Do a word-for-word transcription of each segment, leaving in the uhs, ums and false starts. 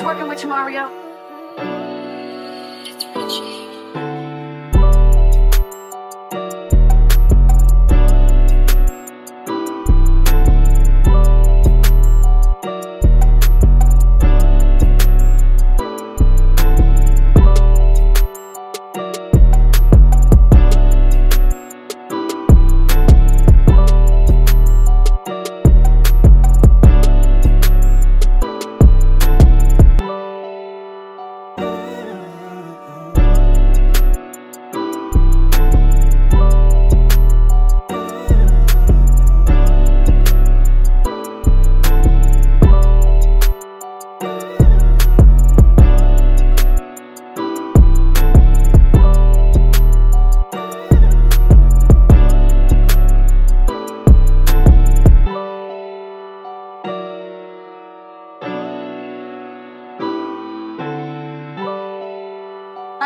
miss working with you, Mario. It's Ricci.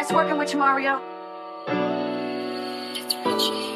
Nice working with you, Mario. It's Ricci.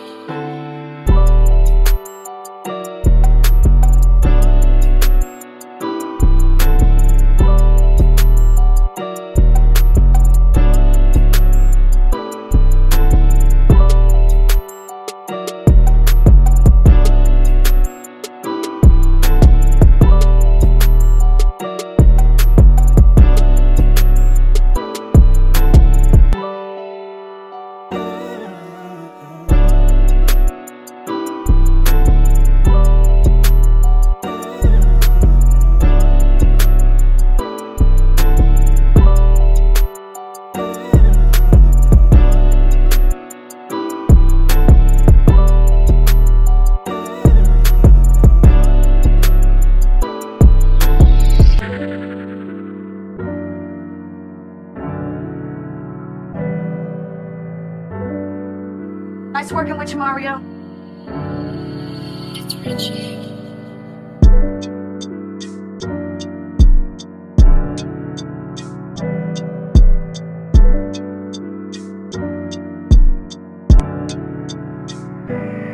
Nice working with you, Mario. It's Ricci. Mm-hmm.